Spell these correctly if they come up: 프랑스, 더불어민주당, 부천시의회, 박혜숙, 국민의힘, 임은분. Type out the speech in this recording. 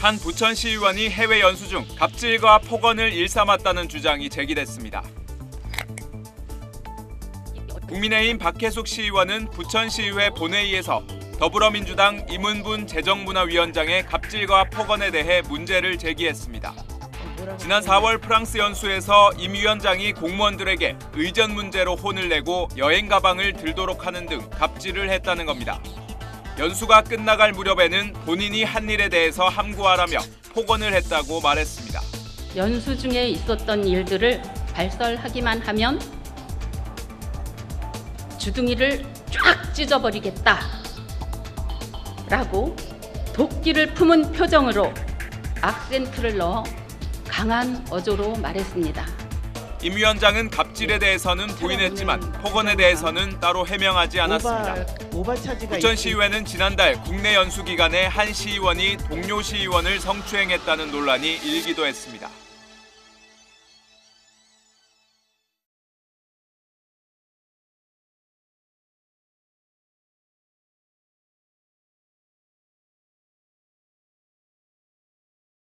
한 부천시의원이 해외 연수 중 갑질과 폭언을 일삼았다는 주장이 제기됐습니다. 국민의힘 박혜숙 시의원은 부천시의회 본회의에서 더불어민주당 임은분 재정문화위원장의 갑질과 폭언에 대해 문제를 제기했습니다. 지난 4월 프랑스 연수에서 임 위원장이 공무원들에게 의전 문제로 혼을 내고 여행 가방을 들도록 하는 등 갑질을 했다는 겁니다. 연수가 끝나갈 무렵에는 본인이 한 일에 대해서 함구하라며 폭언을 했다고 말했습니다. 연수 중에 있었던 일들을 발설하기만 하면 주둥이를 쫙 찢어버리겠다 라고 도끼를 품은 표정으로 악센트를 넣어 강한 어조로 말했습니다. 임 위원장은 갑질에 대해서는 부인했지만 폭언에 대해서는 따로 해명하지 않았습니다. 부천시의회는 지난달 국내 연수 기간에 한 시의원이 동료 시의원을 성추행했다는 논란이 일기도 했습니다.